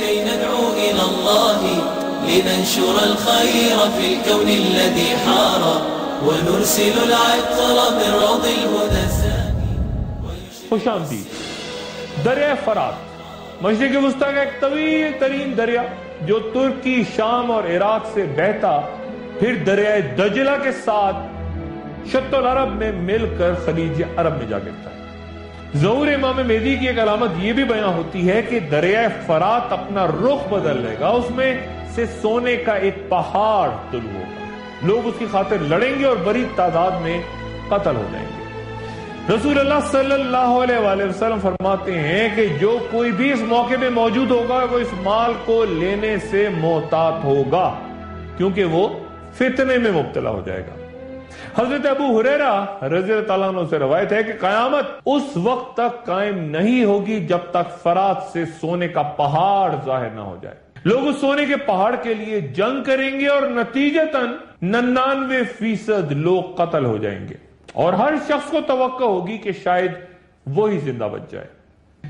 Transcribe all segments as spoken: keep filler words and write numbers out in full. كي ندعو إلى الله لننشر الخير في الكون الذي حار ونرسل العطر من روض الهدى الزاكي خوش आमदी दरिया फरात मशरिक़ वुस्ता का एक तवील तरीन दरिया जो तुर्की शाम और इराक से बहता फिर दरियाए दजला के साथ शत्तुल अरब में मिलकर खलीज अरब में जा गिरता है। ज़हूर इमाम मेहदी की एक अलामत यह भी बयां होती है कि दरियाए फरात अपना रुख बदल लेगा, उसमें से सोने का एक पहाड़ तुलू होगा, लोग उसकी खातिर लड़ेंगे और बड़ी तादाद में कत्ल हो जाएंगे। रसूलुल्लाह सल्लल्लाहु अलैहि वसल्लम फरमाते हैं कि जो कोई भी इस मौके में मौजूद होगा वो इस माल को लेने से मोहतात होगा क्योंकि वो फितने में मुब्तला हो जाएगा। हजरत अबू हुरैरा रज़ियल्लाहु अन्हु से रवायत है कि कयामत उस वक्त तक कायम नहीं होगी जब तक फरात से सोने का पहाड़ जाहिर ना हो जाए। लोग उस सोने के पहाड़ के लिए जंग करेंगे और नतीजतन नन्नानवे फीसद लोग कत्ल हो जाएंगे और हर शख्स को तवक्को होगी कि शायद वो ही जिंदा बच जाए।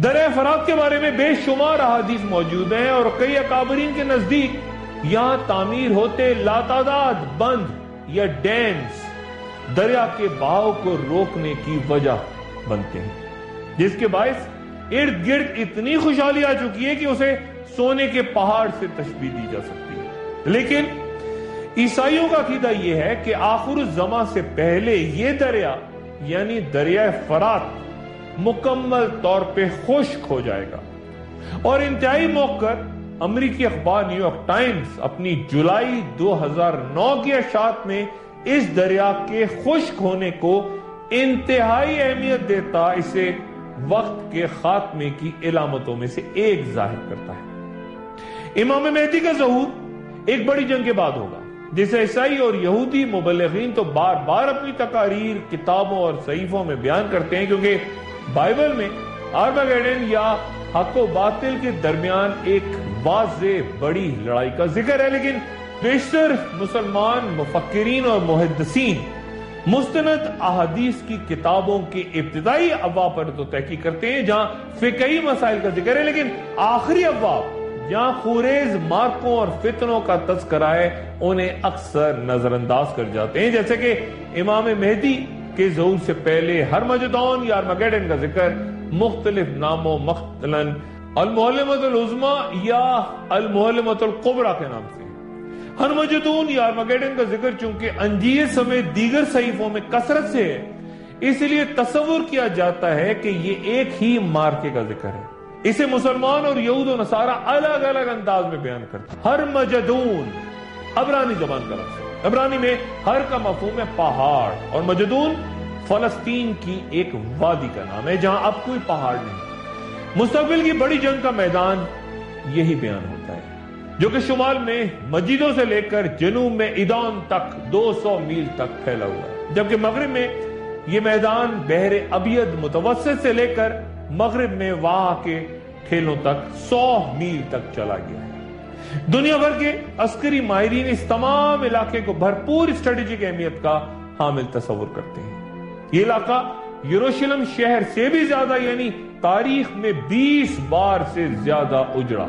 दरिया फरात के बारे में बेशुमार अहादीस मौजूद हैं और कई अकाबरीन के नजदीक यहां तामीर होते लातादाद बंद या डैम्स दरिया के बहाव को रोकने की वजह बनते हैं, जिसके बायस इर्द गिर्द इतनी खुशहाली आ चुकी है कि उसे सोने के पहाड़ से तशबीह दी जा सकती है। लेकिन ईसाइयों का अकीदा यह है कि आखिर जमा से पहले यह दरिया यानी दरिया फरात मुकम्मल तौर पर खुश्क हो जाएगा। और इंतहाई मौक़र अमरीकी अखबार न्यूयॉर्क टाइम्स अपनी जुलाई दो हज़ार नौ की अशात में इस दरिया के खुश्क होने को इंतहाई अहमियत देता इसे वक्त के खात्मे की इलामतों में से एक जाहिर करता है। इमाम मेहदी का ज़हूर एक बड़ी जंग के बाद होगा जिसे ईसाई और यहूदी मुबल्लिगीन तो बार बार अपनी तकारीर किताबों और सहीफों में बयान करते हैं क्योंकि बाइबल में आर्मागेडन या हक व बातिल के दरमियान एक वाज़ेह बड़ी लड़ाई का जिक्र है। लेकिन बेशतर मुसलमान मुफक्किरीन और मुहद्दिसीन मुस्तनद अहादीस की किताबों के इब्तिदाई अब्वाब पर तो तहकीक करते हैं जहाँ फिकही मसाइल का जिक्र है, लेकिन आखिरी अब्वाब जहाँ खुरेज मार्कों और फितनों का तस्करा है उन्हें अक्सर नजरअंदाज कर जाते हैं, जैसे कि इमाम मेहदी के ज़हूर से पहले हरमजदौन या आर्मागेडन का जिक्र मुख्तलिफ नामों मख्तलन अल-मुअल्लमतुल उज़्मा या अल-मुअल्लमतुल कुबरा के नाम से। हरमजदौन या आर्मागेडन का जिक्र चूंकि अंजील समेत दीगर सहीफों में कसरत से है इसलिए तस्वुर किया जाता है कि ये एक ही मार्के का जिक्र है। इसे मुसलमान और यहूद और नसारा अलग अलग अंदाज में बयान करते हैं। हरमजदून अबरानी जबान का लफ्ज़ है, अबरानी में हर का मफ़हूम है पहाड़ और मजदून फलस्तीन की एक वादी का नाम है जहां अब कोई पहाड़ नहीं। मुस्तक़बिल की बड़ी जंग का मैदान यही बयान होता है जो कि शुमाल में मजीदों से लेकर जनूब में ईदान तक दो सौ मील तक फैला हुआ है, जबकि मगरिब में यह मैदान बहरे अबियद मुतवस्सित से लेकर मगरिब में वहां के ठेलों तक सौ मील तक चला गया है। दुनिया भर के अस्करी माहिरीन इस तमाम इलाके को भरपूर स्ट्रेटेजिक अहमियत का हामिल तस्वुर करते हैं। ये इलाका यरूशलेम शहर से भी ज्यादा यानी तारीख में बीस बार से ज्यादा उजड़ा।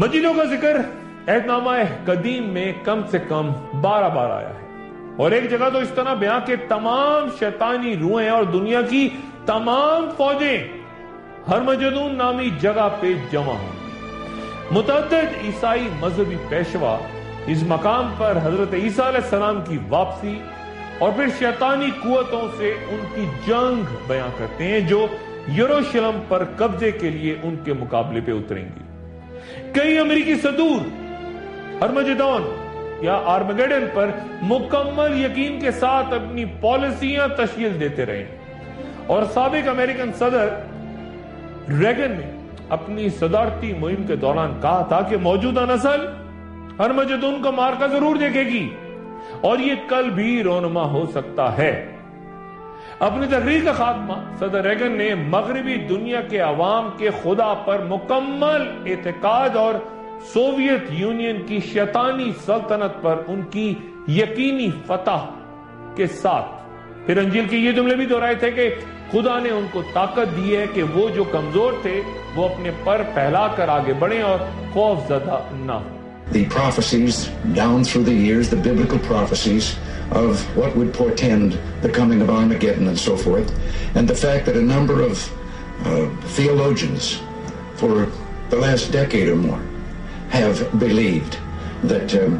मस्जिदों का जिक्र अहदनामा कदीम में कम से कम बारह बार आया है और एक जगह तो इस तरह बयां के तमाम शैतानी रूहें और दुनिया की तमाम फौजें हरमजदून नामी जगह पे जमा होंगी। मुतअद्दिद ईसाई मजहबी पेशवा इस मकाम पर हजरत ईसा अलैहि सलाम की वापसी और फिर शैतानी कुव्वतों से उनकी जंग बयां करते हैं जो यरूशलेम पर कब्जे के लिए उनके मुकाबले पे उतरेंगी। कई अमेरिकी सदूर हरमजदौन या आर्मागेडन पर मुकम्मल यकीन के साथ अपनी पॉलिसियां तशकील देते रहे और साबिक अमेरिकन सदर रेगन ने अपनी सदारती मुहिम के दौरान कहा था कि मौजूदा नस्ल हरमजदून का मार्का जरूर देखेगी और यह कल भी रोनमा हो सकता है। अपनी तकरीर का खात्मा सदर रेगन ने मगरबी दुनिया के अवाम के खुदा पर मुकम्मल एतकाद और सोवियत यूनियन की शैतानी सल्तनत पर उनकी यकीनी फतह के साथ फिर अंजील के ये जुमले भी दोहराए थे कि खुदा ने उनको ताकत दी है कि वो जो कमजोर थे वो अपने पर फैलाकर आगे बढ़ें और खौफजदा ना हो। The prophecies down through the years, the biblical prophecies of what would portend the coming of Armageddon and so forth, and the fact that a number of uh, theologians for the last decade or more have believed that um,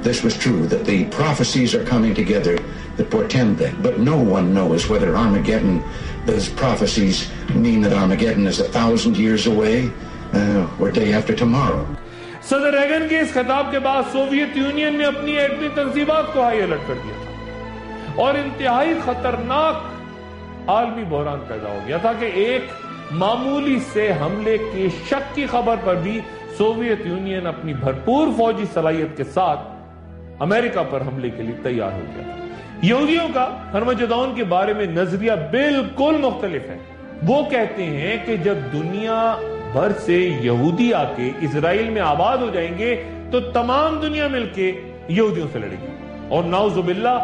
this was true, that the prophecies are coming together that portend that. But no one knows whether Armageddon, those prophecies mean that Armageddon is a thousand years away uh, or day after tomorrow. सदर Reagan के इस खिताब के बाद Soviet union ने अपनी एटमी तंजीबात को high alert कर दिया था और इंतहाई खतरनाक आलमी बहरान पैदा हो गया था कि एक मामूली से हमले के शक की खबर पर भी सोवियत यूनियन अपनी भरपूर फौजी सलाहियत के साथ अमेरिका पर हमले के लिए तैयार हो गया था। यहूदियों का हरमजदौन के बारे में नजरिया बिल्कुल मुख्तलिफ है। वो कहते हैं कि जब दुनिया भर से यहूदी आके इजराइल में आबाद हो जाएंगे तो तमाम दुनिया मिलके यहूदियों से लड़ेगी और नाउजुबिल्ला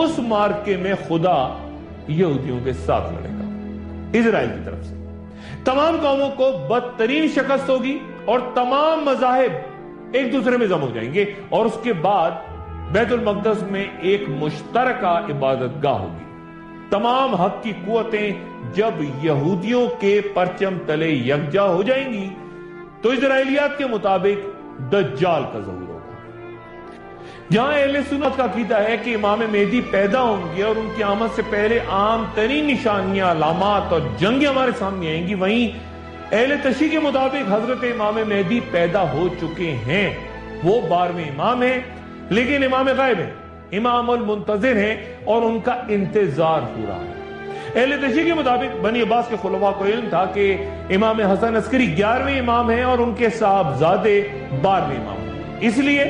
उस मार्के में खुदा यहूदियों के साथ लड़ेगा। इजराइल की तरफ से तमाम कौमों को बदतरीन शिकस्त होगी और तमाम मजाहिब एक दूसरे में जम हो जाएंगे और उसके बाद बैतुल मक़दस में एक मुश्तरका इबादतगाह होगी। तमाम हक की कुव्वतें जब यहूदियों के परचम तले यकजा हो जाएंगी तो इजराइलियात के मुताबिक दज्जाल का ज़हूर होगा। जहां अहले सुन्नत का अक़ीदा है कि इमाम मेहदी पैदा होंगे और उनकी आमद से पहले आम तरीन निशानियां, अलामात और जंगें हमारे सामने आएंगी, वहीं अहले तशी के मुताबिक हजरत इमाम मेहदी पैदा हो चुके हैं। वो बारहवें इमाम है लेकिन इमाम गायब है, इमाम अल मुंतज़िर हैं और उनका इंतजार हो रहा है। अहले तशी के मुताबिक बनी अब्बास के खुलफा को इल्म था कि इमाम हसन अस्करी ग्यारहवें इमाम हैं और उनके साहबजादे बारहवें इमाम हैं। इसलिए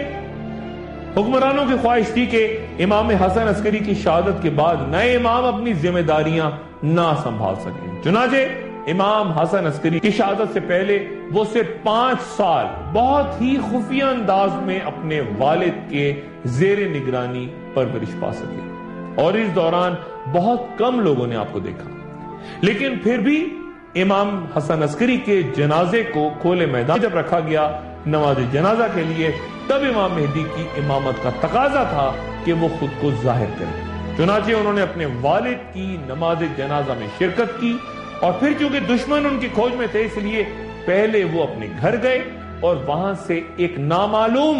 हुक्मरानों की ख्वाहिश थी कि इमाम हसन अस्करी की शहादत के बाद नए इमाम अपनी जिम्मेदारियां ना संभाल सकें। चुनांचे इमाम हसन अस्करी की शहादत से पहले वो सिर्फ पांच साल बहुत ही खुफिया अंदाज में अपने वालिद के जेर निगरानी परवरिश पा सके और इस दौरान बहुत कम लोगों ने आपको देखा, लेकिन फिर भी इमाम हसन अस्करी के जनाजे को खोले मैदान जब रखा गया नमाज जनाजा के लिए, तब इमाम मेहदी की इमामत का तकाजा था कि वो खुद को जाहिर करें। चुनांचे उन्होंने अपने वालिद की नमाज जनाजा में शिरकत की और फिर चूंकि दुश्मन उनकी खोज में थे इसलिए पहले वो अपने घर गए और वहां से एक नामालूम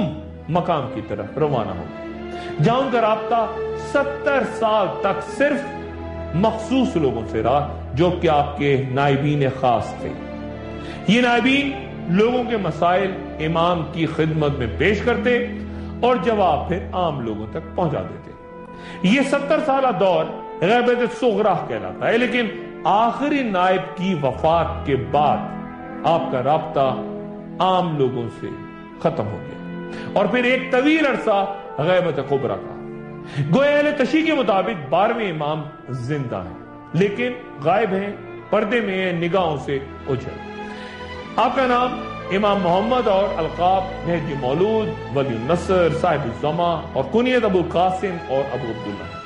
मकाम की तरफ रवाना हो गए जहां उनका राब्ता सत्तर साल तक सिर्फ मखसूस लोगों से रहा जो कि आपके नायबीन खास थे। ये नायबीन लोगों के मसाइल इमाम की खिदमत में पेश करते और जवाब फिर आम लोगों तक पहुंचा देते। ये सत्तर साल दौर ग़ैबत सुग़रा कहलाता है, लेकिन आखिरी नायब की वफात के बाद आपका राब्ता आम लोगों से खत्म हो गया और फिर एक तवील अरसा गैबत कुबरा का। गोया अहले तशी के मुताबिक बारहवें इमाम जिंदा हैं लेकिन गायब हैं, पर्दे में हैं, निगाहों से ओझल। आपका नाम इमाम मोहम्मद और अलकाब मेहदी मौलूद, वली नसर, साहिब ज़मा और कुनियत अबू कासिम और अबू अब्दुल्ला।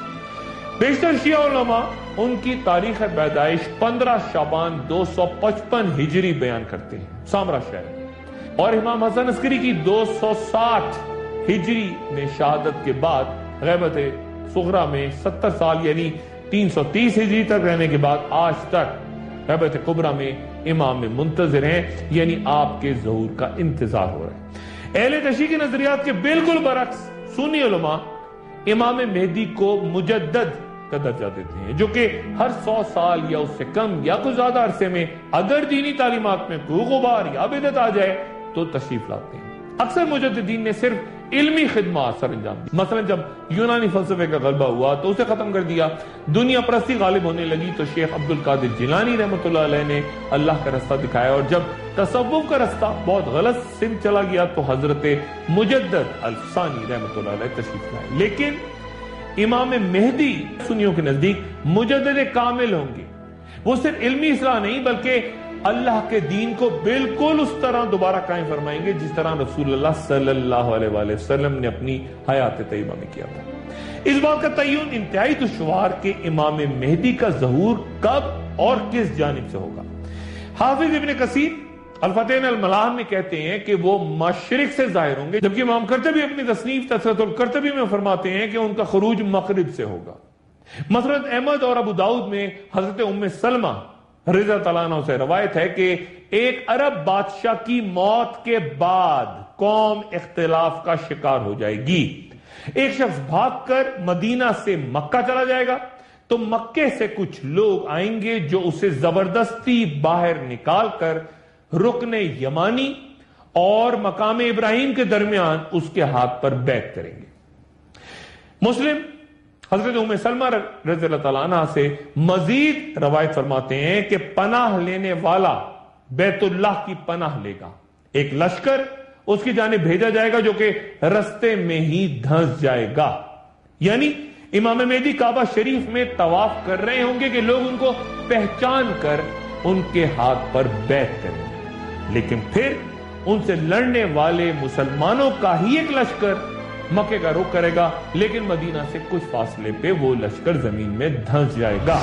बेशतर शिया उलमा उनकी तारीख पैदाइश पंद्रह शाबान दो सौ पचपन हिजरी बयान करते हैं सामरा शहर और इमाम हसन अस्करी की दो सौ साठ हिजरी में शहादत के बाद गैबत सुगरा में सत्तर साल यानी तीन सौ तीस हिजरी तक रहने के बाद आज तक गैबत कुबरा में इमाम में मुंतजर हैं यानी आपके ज़हूर का इंतजार हो रहा है। अहले तशी के नजरियात के बिल्कुल बरक्स सुन्नी उलमा इमाम मेहदी को मुजद्दद का दर्जा देते हैं जो कि हर सौ साल या उससे कम या कुछ ज्यादा अरसे में अगर दीनी तालीमात में कोई गुबार या बिदअत आ जाए तो तशरीफ लाते हैं। अक्सर मुजद्ददीन ने सिर्फ इल्मी खिदमत सर अंजाम दी। मसलन जब यूनानी फलसफे का गलबा हुआ तो उसे खत्म कर दिया, दुनिया परस्ती गालिब होने लगी तो शेख अब्दुल कादिर जिलानी रहमतुल्लाह अलैह ने अल्लाह का रास्ता दिखाया और जब तसव्वुफ का रास्ता बहुत गलत सिमत चला गया तो हजरत मुजद्दद अल्फसानी रहमतुल्लाह अलैह तशरीफ लाए। लेकिन इमाम मेहदी सुन्नियों के नजदीक मुजद्दद कामिल होंगे। वो सिर्फ इल्मी इस्लाह नहीं बल्कि अल्लाह के दीन को बिल्कुल उस तरह दोबारा कायम फरमाएंगे जिस तरह रसूलुल्लाह सल्लल्लाहु अलैहि वसल्लम ने अपनी हयात तय्यबा में किया था। इस बात का तय्युन इंतहाई दुश्वार के इमाम मेहदी का ज़हूर कब और किस जानिब से होगा। हाफिज इब्न कसीर अलफतैन अलमलाह में कहते हैं कि वो मशरिक से जाहिर होंगे, जबकि इमाम करतबी अपनी तसनीफ तसरतुल करतबी में फरमाते हैं कि उनका खरूज मगरिब से होगा। मसनद अहमद और अबू दाऊद में हजरत उम्मे सलमा रज़ी अल्लाहु अन्हा से रवायत है कि एक अरब बादशाह की मौत के बाद कौम इख्तिलाफ का शिकार हो जाएगी। एक शख्स भागकर मदीना से मक्का चला जाएगा तो मक्के से कुछ लोग आएंगे जो उसे जबरदस्ती बाहर निकालकर रुकने यमानी और मकाम इब्राहिम के दरमियान उसके हाथ पर बैत करेंगे। मुस्लिम हजरत उम्मे सलमा रज़ी अल्लाहु अन्हा से मजीद रवायत फरमाते हैं कि पनाह लेने वाला बैतुल्लाह की पनाह लेगा, एक लश्कर उसकी जाने भेजा जाएगा जो कि रस्ते में ही धंस जाएगा। यानी इमाम मेहदी काबा शरीफ में तवाफ कर रहे होंगे कि लोग उनको पहचान कर उनके हाथ पर बैत करेंगे, लेकिन फिर उनसे लड़ने वाले मुसलमानों का ही एक लश्कर मक्के का रुख करेगा, लेकिन मदीना से कुछ फासले पे वो लश्कर जमीन में धंस जाएगा।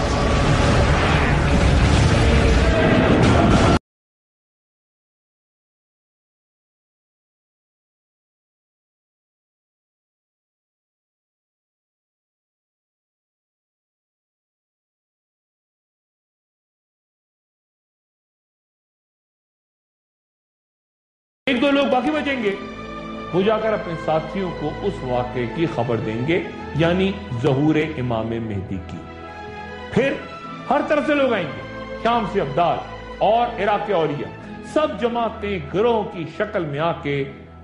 एक दो लोग बाकी बचेंगे, वो जाकर अपने साथियों को उस वाक़े की खबर देंगे, यानी ज़हूरे इमाम मेहदी की। फिर हर तरफ से लोग आएंगे, शाम से अब्दाल और इराक़ के औलिया, सब जमातें गिरोह की शक्ल में आके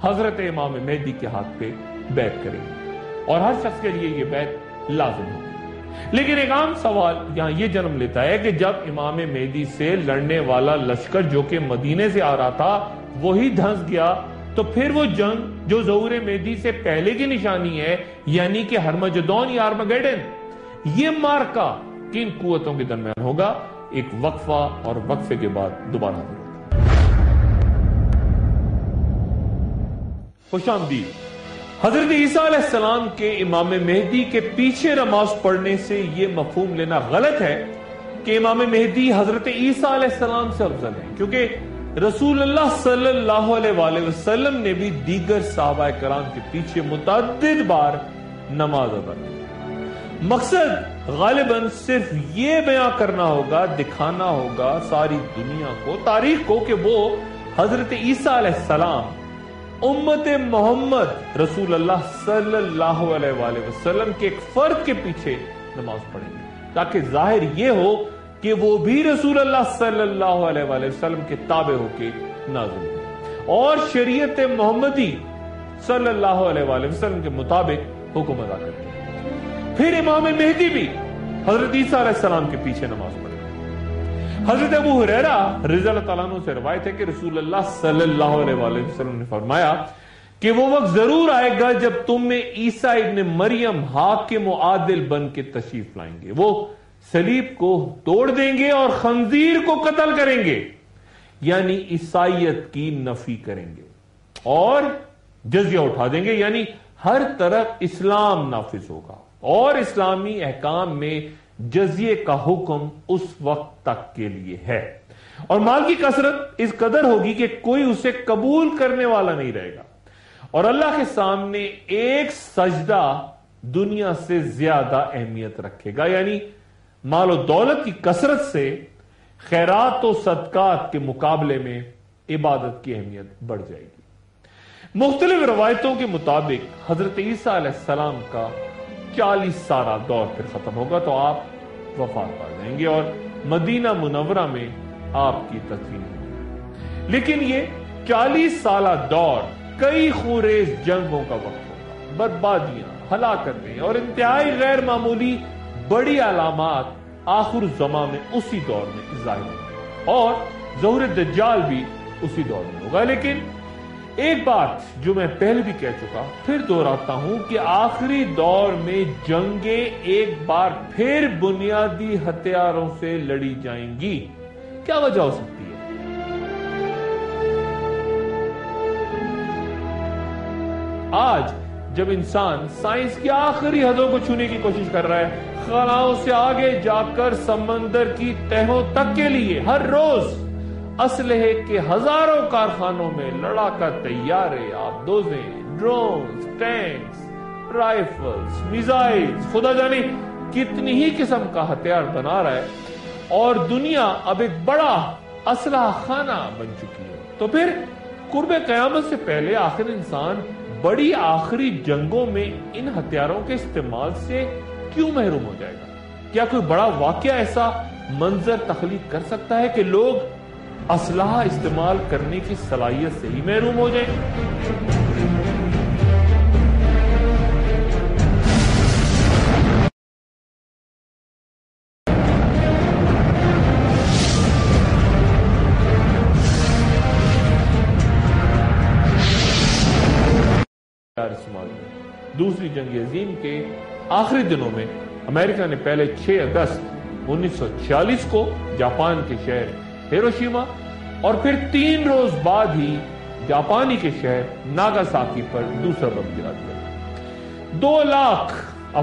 हजरत इमाम मेहदी के हाथ पे बैत करेंगे और हर शख्स के लिए ये बैत लाज़िम होगी। लेकिन एक आम सवाल यहाँ ये जन्म लेता है कि जब इमाम मेहदी से लड़ने वाला लश्कर जो कि मदीने से आ रहा था वही धंस गया, तो फिर वो जंग जो ज़हूरे मेहदी से पहले की निशानी है, यानी कि हरमजदौन या आर्मगेडन, ये मार्का किन कुव्वतों के दरमियान होगा? एक वक्फा और वक्फे के बाद दोबारा होगा। खुशामदीद। हजरत ईसा अलैहिस्सलाम के इमाम मेहदी के पीछे नमाज पढ़ने से यह मफहूम लेना गलत है कि इमाम मेहदी हजरत ईसा अलैहिस्सलाम से अफजल है, क्योंकि रसूलुल्लाह सल्लल्लाहु अलैहि वसल्लम ने भी दीगर सहाबाए कराम के पीछे मुतअद्दिद बार नमाज अदा की। मकसद गालिबन सिर्फ ये बयां करना होगा, दिखाना होगा सारी दुनिया को, तारीख को, कि वो हजरत ईसा अलैहिस्सलाम उम्मत मोहम्मद रसूल अल्लाह सल्लल्लाहु अलैहि वसल्लम के एक फर्द के पीछे नमाज पढ़ेंगे, ताकि जाहिर ये हो कि वो भी रसूल अल्लाह सल्लल्लाहु अलैहि वसल्लम के ताबे होके नाज़िल हो और शरीयत मोहम्मदी सल्लल्लाहु अलैहि वसल्लम के मुताबिक हुक्म अदा करेंगे। फिर इमाम मेहदी भी हजरत ईसा अलैहिस्सलाम के पीछे नमाज पढ़ेंगे। हजरत अबू हुरैरा रज़ी अल्लाहु अन्हु से रवायत है कि रसूलुल्लाह सल्लल्लाहु अलैहि वसल्लम ने फरमाया कि वो वक्त जरूर आएगा जब तुम में ईसा इब्ने मरियम हाकिम आदिल बन के तशरीफ लाएंगे, वो सलीब को तोड़ देंगे और खंजीर को कत्ल करेंगे, यानी ईसाइयत की नफी करेंगे और जजिया उठा देंगे, यानी हर तरफ इस्लाम नाफिज होगा और इस्लामी अहकाम में जजिए का हुक्म उस वक्त तक के लिए है और माल की कसरत इस कदर होगी कि कोई उसे कबूल करने वाला नहीं रहेगा और अल्लाह के सामने एक सजदा दुनिया से ज्यादा अहमियत रखेगा। यानी माल और दौलत की कसरत से खैरात और सदकात के मुकाबले में इबादत की अहमियत बढ़ जाएगी। मुख्तलिफ रवायतों के मुताबिक हजरत ईसा अलैहिस्सलाम का चालीस सारा दौर फिर खत्म होगा तो आप वफात पा जाएंगे और मदीना मुनव्वरा में आपकी तदफीन होगी। लेकिन ये चालीस साला दौर कई खूरेज जंगों का वक्त होगा, बर्बादियां, हलाकतें और इंतहाई गैर मामूली बड़ी अलामात आखिर जमा में उसी दौर में जाहिर होंगी और ज़हूर दज्जाल भी उसी दौर में होगा। लेकिन एक बात जो मैं पहले भी कह चुका फिर दोहराता हूं कि आखिरी दौर में जंगे एक बार फिर बुनियादी हथियारों से लड़ी जाएंगी। क्या वजह हो सकती है? आज जब इंसान साइंस की आखिरी हदों को छूने की कोशिश कर रहा है, खलाओं से आगे जाकर समंदर की तहों तक के लिए हर रोज असलहे के हजारों कारखानों में लड़ाका तैयारे, आबदोजें, ड्रोन्स, टैंक्स, राइफल्स, मिसाइल्स, खुदा जाने कितनी ही किस्म का हथियार बना रहा है और दुनिया अब एक बड़ा असलहा खाना बन चुकी है। तो फिर कुर्ब कयामत से पहले आखिर इंसान बड़ी आखिरी जंगों में इन हथियारों के इस्तेमाल से क्यों महरूम हो जाएगा? क्या कोई बड़ा वाकया ऐसा मंजर तखलीक कर सकता है कि लोग असलहा इस्तेमाल करने की सलाहियत से ही महरूम हो जाए? दूसरी जंग अजीम के आखिरी दिनों में अमेरिका ने पहले छह अगस्त उन्नीस सौ छियालीस को जापान के शहर हिरोशिमा और फिर तीन रोज बाद ही जापानी के शहर नागासाकी पर दूसरा बम गिरा दिया। दो लाख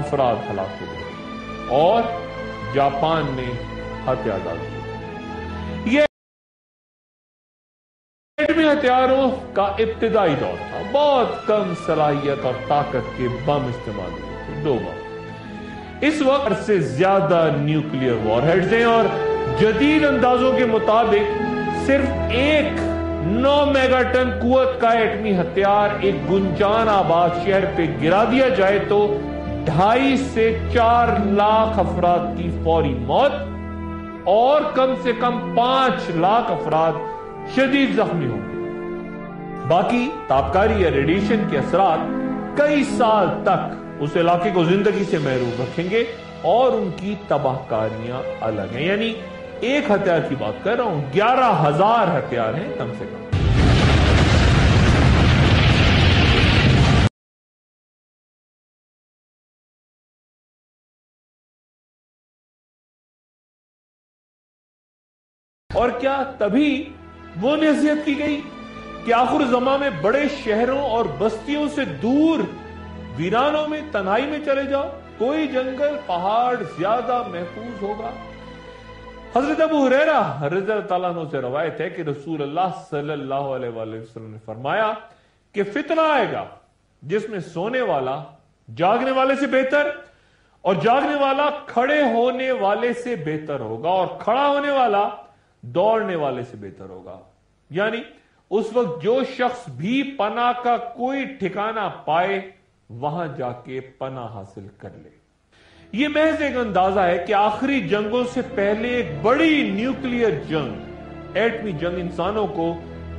अफराद हलाक हो गए और जापान ने हत्या डाल दी। यह एटमी हथियारों का इब्तिदाई दौर था। बहुत कम सलाहियत और ताकत के बम इस्तेमाल हुए थे, दो बम। इस वक्त से ज्यादा न्यूक्लियर वॉरहेड्स हैं और जदीद अंदाजों के मुताबिक सिर्फ एक नौ मेगाटन कुवत का एटमी हथियार एक गुंजान आबाद शहर पे गिरा दिया जाए तो ढाई से चार लाख अफराद की फौरी मौत और कम से कम पांच लाख अफराद शदीद जख्मी होंगे। बाकी तापकारी या रेडिएशन के असरात कई साल तक उस इलाके को जिंदगी से महरूम रखेंगे और उनकी तबाहकारियां अलग हैं। यानी एक हथियार की बात कर रहा हूं, ग्यारह हजार हथियार हैं कम से कम। और क्या तभी वो नसीहत की गई कि आखिर जमा में बड़े शहरों और बस्तियों से दूर वीरानों में तन्हाई में चले जाओ, कोई जंगल पहाड़ ज्यादा महफूज होगा। हजरत अबू हुरैरा रज़ियल्लाहु तआला अन्हु से रवायत है कि रसूल अल्लाह सल्लल्लाहु अलैहि वसल्लम ने फरमाया कि फितना आएगा जिसमें सोने वाला जागने वाले से बेहतर और जागने वाला खड़े होने वाले से बेहतर होगा और खड़ा होने वाला दौड़ने वाले से बेहतर होगा। यानी उस वक्त जो शख्स भी पना का कोई ठिकाना पाए वहां जाके पना हासिल कर ले। यह महज एक अंदाजा है कि आखिरी जंगों से पहले एक बड़ी न्यूक्लियर जंग, एटमी जंग, इंसानों को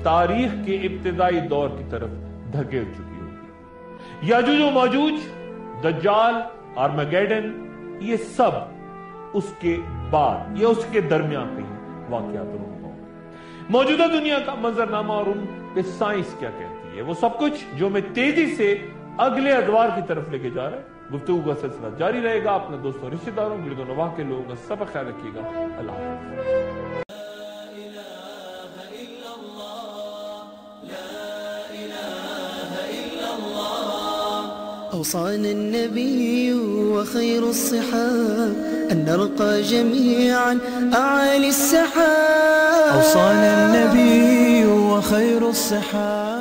तारीख के इब्तिदाई दौर की तरफ धकेल चुकी होगी। याजूज व माजूज, दज्जाल, आर्मागेडन, ये सब उसके बाद या उसके दरमियान कहीं वाकयात होंगे। मौजूदा दुनिया का मंजरनामा और उन पे साइंस क्या कहती है, वो सब कुछ जो मैं तेजी से अगले अदवार की तरफ लेके जा रहा है। गुफ्तगू का सिलसिला जारी रहेगा। अपने दोस्तों, रिश्तेदारों, बिल्कुल नवाह के लोगों का सब ख्याल रखिएगा। अल्लाह हाफिज़। أوصانا النبي وخير الصحاب أن نرقى جميعا أعالي السحاب. أوصانا النبي وخير الصحاب.